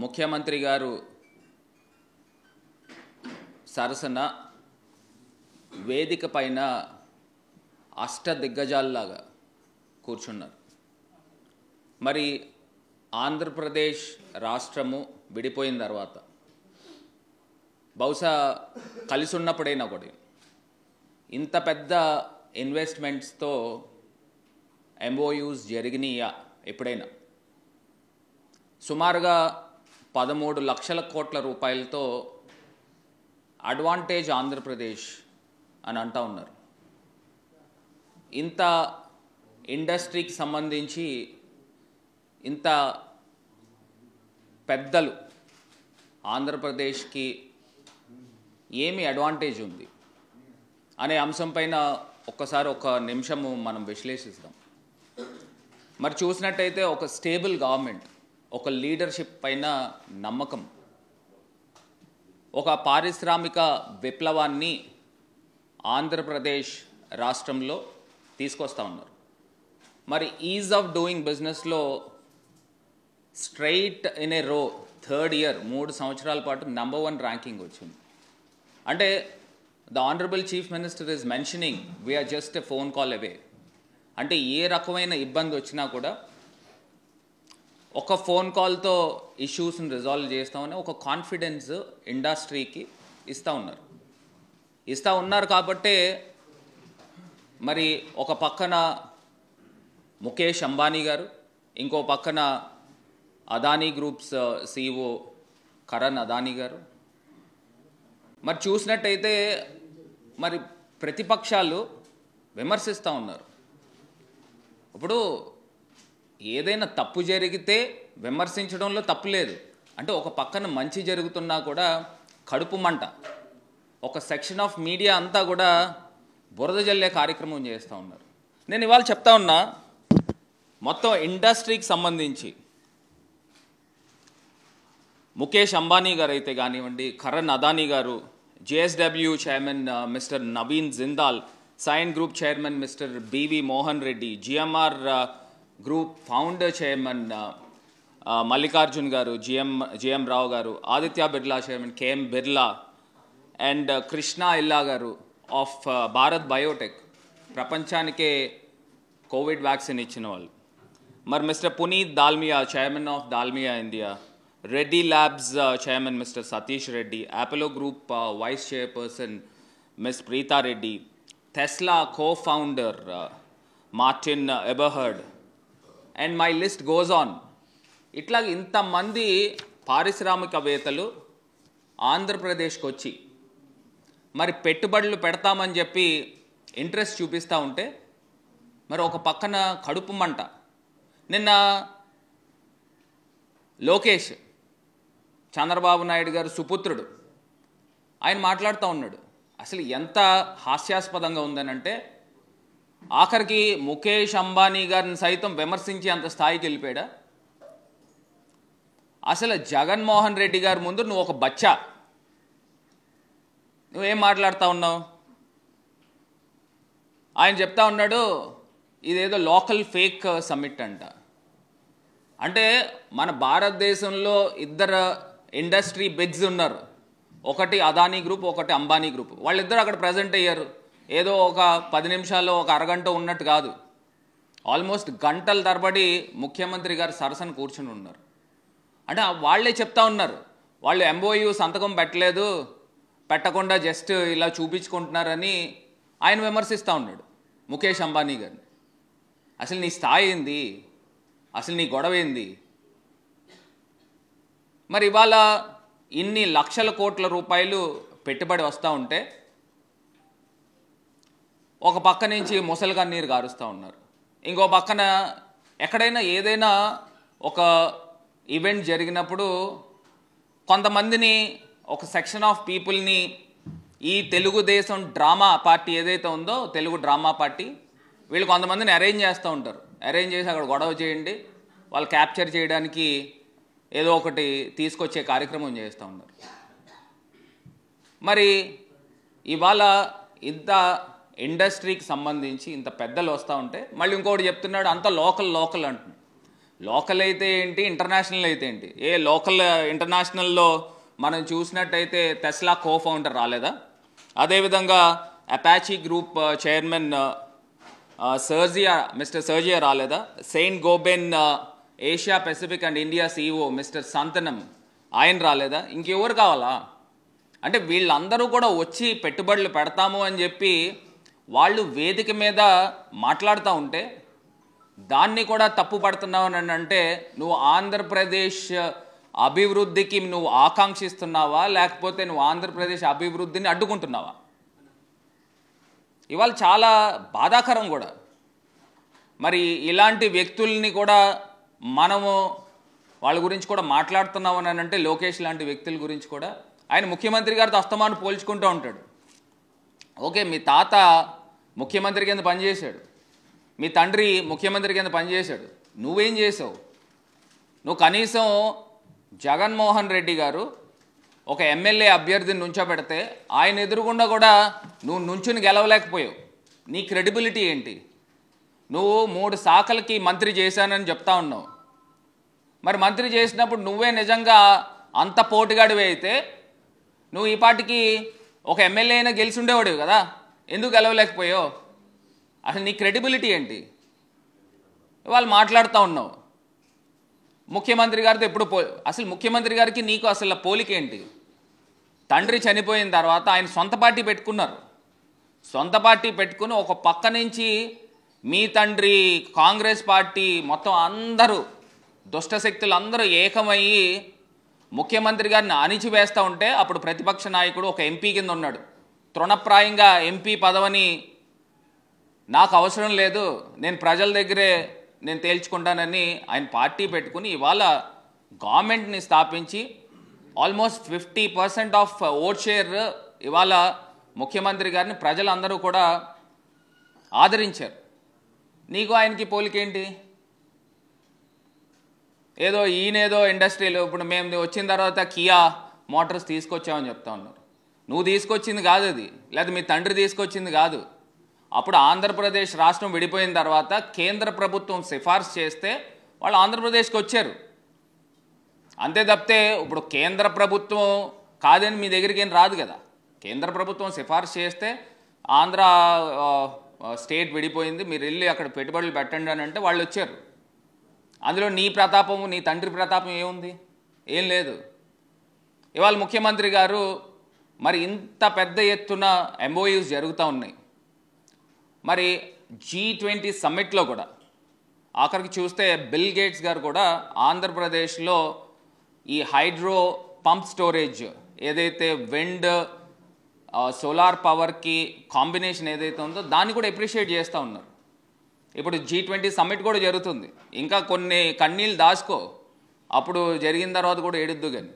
ముఖ్యమంత్రి గారు సరసన వేదిక పైన అష్ట దిగ్గజాల్లాగా కూర్చున్నారు. మరి ఆంధ్రప్రదేశ్ రాష్ట్రము విడిపోయిన తర్వాత బహుశా కలిసి ఉన్నప్పుడైనా కూడా ఇంత పెద్ద ఇన్వెస్ట్మెంట్స్తో ఎంఓయూస్ జరిగినాయా? ఎప్పుడైనా సుమారుగా 13 లక్షల కోట్ల రూపాయలతో అడ్వాంటేజ్ ఆంధ్రప్రదేశ్ అని అంటూ ఉన్నారు. ఇంత ఇండస్ట్రీకి సంబంధించి ఇంత పెద్దలు ఆంధ్రప్రదేశ్కి ఏమి అడ్వాంటేజ్ ఉంది అనే అంశంపైన ఒక్కసారి ఒక నిమిషము మనం విశ్లేషిస్తాం. మరి చూసినట్టయితే ఒక స్టేబుల్ గవర్నమెంట్, ఒక లీడర్షిప్ పైన నమ్మకం, ఒక పారిశ్రామిక విప్లవాన్ని ఆంధ్రప్రదేశ్ రాష్ట్రంలో తీసుకొస్తూ ఉన్నారు. మరి ఈజ్ ఆఫ్ డూయింగ్ బిజినెస్లో straight in a row 3rd year 3 సంవత్సరాల పాటు నంబర్ 1 ర్యాంకింగ్ వచ్చింది. అంటే the honourable chief minister is mentioning we are just a phone call away. అంటే ఏ రకమైన ఇబ్బంది వచ్చినా కూడా ఒక ఫోన్ కాల్తో ఇష్యూస్ని రిజాల్వ్ చేస్తామని ఒక కాన్ఫిడెన్స్ ఇండస్ట్రీకి ఇస్తూ ఉన్నారు. కాబట్టే మరి ఒక పక్కన ముకేష్ అంబానీ గారు, ఇంకో పక్కన అదానీ గ్రూప్స్ CEO కరణ్ అదానీ గారు. మరి చూసినట్టయితే మరి ప్రతిపక్షాలు విమర్శిస్తూ ఉన్నారు. ఇప్పుడు ఏదైనా తప్పు జరిగితే విమర్శించడంలో తప్పు లేదు. అంటే ఒక పక్కన మంచి జరుగుతున్నా కూడా కడుపు మంట, ఒక సెక్షన్ ఆఫ్ మీడియా అంతా కూడా బురద జల్లే కార్యక్రమం చేస్తూ ఉన్నారు. నేను ఇవాళ చెప్తా ఉన్నా, మొత్తం ఇండస్ట్రీకి సంబంధించి ముకేష్ అంబానీ గారు అయితే కానివ్వండి, కరణ్ అదానీ గారు, JSW chairman mister Naveen Jindal, sign group chairman mister BV Mohan Reddy, GMR group founder chairman Mallikarjun గారు, GM రావు గారు, Aditya Birla chairman KM Birla and Krishna Ella గారు ఆఫ్ భారత్ బయోటెక్, ప్రపంచానికే కోవిడ్ వ్యాక్సిన్ ఇచ్చిన వాళ్ళు. మరి mister Puneet Dalmia chairman of Dalmia India, Reddy labs chairman mister Satish Reddy, Apollo group vice chairperson miss Preetha Reddy, Tesla co founder Martin Eberhard and my list goes on. ఇట్లా ఇంతమంది పారిశ్రామికవేత్తలు ఆంధ్రప్రదేశ్కి వచ్చి మరి పెట్టుబడులు పెడతామని చెప్పి ఇంట్రెస్ట్ చూపిస్తూ ఉంటే మరి ఒక పక్కన కడుపు మంట. నిన్న లోకేష్, చంద్రబాబు నాయుడు గారు సుపుత్రుడు, ఆయన మాట్లాడుతూ ఉన్నాడు. అసలు ఎంత హాస్యాస్పదంగా ఉందనంటే ఆఖరికి ముకేష్ అంబానీ గారిని సైతం విమర్శించి అంత స్థాయికి వెళ్ళిపోయాడా? అసలు జగన్మోహన్ రెడ్డి గారి ముందు నువ్వు ఒక బచ్చా, నువ్వేం మాట్లాడుతూ ఉన్నావు? ఆయన చెప్తా ఉన్నాడు ఇదేదో లోకల్ ఫేక్ సమ్మిట్ అంట. అంటే మన భారతదేశంలో 2 ఇండస్ట్రీ బిగ్స్ ఉన్నారు, ఒకటి అదానీ గ్రూప్, ఒకటి అంబానీ గ్రూప్. వాళ్ళిద్దరు అక్కడ ప్రజెంట్ అయ్యారు. ఏదో ఒక 10 నిమిషాల్లో ఒక అరగంట ఉన్నట్టు కాదు, ఆల్మోస్ట్ గంటల తరబడి ముఖ్యమంత్రి గారు సరసన కూర్చుని ఉన్నారు. అంటే వాళ్ళే చెప్తా ఉన్నారు వాళ్ళు MOU సంతకం పెట్టకుండా జస్ట్ ఇలా చూపించుకుంటున్నారని ఆయన విమర్శిస్తూ ఉన్నాడు ముకేష్ అంబానీ గారిని. అసలు నీ స్థాయి ఏంది? అసలు నీ గొడవ ఏంది? మరి ఇవాళ ఇన్ని లక్షల కోట్ల రూపాయలు పెట్టుబడి వస్తూ ఉంటే ఒక పక్క నుంచి మొసలుగా నీరు గారుస్తూ ఉన్నారు. ఇంకో పక్కన ఎక్కడైనా ఏదైనా ఒక ఈవెంట్ జరిగినప్పుడు కొంతమందిని, ఒక సెక్షన్ ఆఫ్ పీపుల్ని ఈ తెలుగుదేశం డ్రామా పార్టీ ఏదైతే ఉందో, తెలుగు డ్రామా పార్టీ, వీళ్ళు కొంతమందిని అరేంజ్ చేస్తూ ఉంటారు. అరేంజ్ చేసి అక్కడ గొడవ చేయండి, వాళ్ళు క్యాప్చర్ చేయడానికి ఏదో ఒకటి తీసుకొచ్చే కార్యక్రమం చేస్తూ ఉన్నారు. మరి ఇవాళ ఇంత ఇండస్ట్రీకి సంబంధించి ఇంత పెద్దలు వస్తూ ఉంటే మళ్ళీ ఇంకోటి చెప్తున్నాడు అంత లోకల్ లోకల్ అంటున్నాడు. లోకల్ అయితే ఏంటి, ఇంటర్నేషనల్ అయితే ఏంటి? ఏ లోకల్ ఇంటర్నేషనల్లో మనం చూసినట్టయితే టెస్లా కో ఫౌండర్ రాలేదా? అదేవిధంగా అపాచీ గ్రూప్ చైర్మన్ సర్జియా, మిస్టర్ సర్జియా రాలేదా? Saint Gobain Asia Pacific and India CEO mister Santhanam ఆయన రాలేదా? ఇంకెవరు కావాలా? అంటే వీళ్ళందరూ కూడా వచ్చి పెట్టుబడులు పెడతాము అని చెప్పి వాళ్ళు వేదిక మీద మాట్లాడుతూ ఉంటే దాన్ని కూడా తప్పు పడుతున్నావు అని అంటే, నువ్వు ఆంధ్రప్రదేశ్ అభివృద్ధికి నువ్వు ఆకాంక్షిస్తున్నావా లేకపోతే నువ్వు ఆంధ్రప్రదేశ్ అభివృద్ధిని అడ్డుకుంటున్నావా? ఇవాళ చాలా బాధాకరం కూడా. మరి ఇలాంటి వ్యక్తుల్ని కూడా మనము వాళ్ళ గురించి కూడా మాట్లాడుతున్నావు అని అంటే, లోకేష్ లాంటి వ్యక్తుల గురించి కూడా ఆయన ముఖ్యమంత్రి గారితో అస్తమాను పోల్చుకుంటూ ఉంటాడు. ఓకే, మీ తాత ముఖ్యమంత్రి కింద పనిచేశాడు, మీ తండ్రి ముఖ్యమంత్రి కింద పనిచేశాడు, నువ్వేం చేసావు? నువ్వు కనీసం జగన్మోహన్ రెడ్డి గారు ఒక ఎమ్మెల్యే అభ్యర్థిని నుంచోబెడితే ఆయన ఎదురుగుండా కూడా నువ్వు నుంచుని గెలవలేకపోయావు. నీ క్రెడిబిలిటీ ఏంటి? నువ్వు 3 శాఖలకి మంత్రి చేశానని చెప్తా ఉన్నావు. మరి మంత్రి చేసినప్పుడు నువ్వే నిజంగా అంత పోటుగాడివి అయితే నువ్వు ఈ పాటికి ఒక ఎమ్మెల్యే అయినా గెలిచి ఉండేవాడివి కదా, ఎందుకు గెలవలేకపోయావు? అసలు నీ క్రెడిబిలిటీ ఏంటి? వాళ్ళు మాట్లాడుతూ ఉన్నావు ముఖ్యమంత్రి గారితో ఎప్పుడు అసలు ముఖ్యమంత్రి గారికి నీకు అసలు పోలికేంటి? తండ్రి చనిపోయిన తర్వాత ఆయన సొంత పార్టీ పెట్టుకున్నారు. సొంత పార్టీ పెట్టుకుని ఒక పక్క నుంచి మీ తండ్రి కాంగ్రెస్ పార్టీ మొత్తం అందరూ దుష్టశక్తులు అందరూ ఏకమయ్యి ముఖ్యమంత్రి గారిని అణిచివేస్తూ ఉంటే అప్పుడు ప్రతిపక్ష నాయకుడు ఒక ఎంపీ కింద ఉన్నాడు. తృణప్రాయంగా ఎంపీ పదవిని నాకు అవసరం లేదు, నేను ప్రజల దగ్గరే నేను తేల్చుకుంటానని ఆయన పార్టీ పెట్టుకుని ఇవాళ గవర్నమెంట్ని స్థాపించి ఆల్మోస్ట్ 50% ఆఫ్ ఓట్ షేర్ ఇవాళ ముఖ్యమంత్రి గారిని ప్రజలందరూ కూడా ఆదరించారు. నీకు ఆయనకి పోలికేంటి? ఏదో ఈయనేదో ఇండస్ట్రీలు, ఇప్పుడు మేము వచ్చిన తర్వాత కియా మోటార్స్ తీసుకొచ్చామని చెప్తా ఉన్నారు. నువ్వు తీసుకొచ్చింది కాదు అది, లేదా మీ తండ్రి తీసుకొచ్చింది కాదు. అప్పుడు ఆంధ్రప్రదేశ్ రాష్ట్రం విడిపోయిన తర్వాత కేంద్ర ప్రభుత్వం సిఫార్సు చేస్తే వాళ్ళు ఆంధ్రప్రదేశ్కి వచ్చారు అంతే తప్పితే ఇప్పుడు కేంద్ర ప్రభుత్వం కాదని మీ దగ్గరికి ఏం రాదు కదా. కేంద్ర ప్రభుత్వం సిఫార్సు చేస్తే ఆంధ్ర స్టేట్ విడిపోయింది, మీరు వెళ్ళి అక్కడ పెట్టుబడులు పెట్టండి అని అంటే వాళ్ళు వచ్చారు. అందులో నీ ప్రతాపము నీ తండ్రి ప్రతాపం ఏముంది? ఏం లేదు. ఇవాళ ముఖ్యమంత్రి గారు మరి ఇంత పెద్ద ఎత్తున ఎంఓయూస్ జరుగుతూ ఉన్నాయి. మరి G20 సమ్మిట్లో కూడా ఆఖరికి చూస్తే బిల్ గేట్స్ గారు కూడా ఆంధ్రప్రదేశ్లో ఈ హైడ్రో పంప్ స్టోరేజ్ ఏదైతే విండ్ సోలార్ పవర్కి కాంబినేషన్ ఏదైతే ఉందో దాన్ని కూడా అప్రిషియేట్ చేస్తూ ఉన్నారు. ఇప్పుడు G20 సమ్మిట్ కూడా జరుగుతుంది. ఇంకా కొన్ని కన్నీళ్ళు దాచుకో, అప్పుడు జరిగిన తర్వాత కూడా ఏడుద్దు కానీ.